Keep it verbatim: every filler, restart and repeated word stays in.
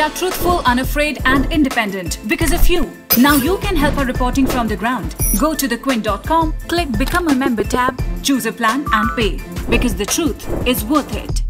we are truthful, unafraid and independent because of you. Now you can help our reporting from the ground. Go to the quint dot com, click Become a Member tab, choose a plan and pay. Because the truth is worth it.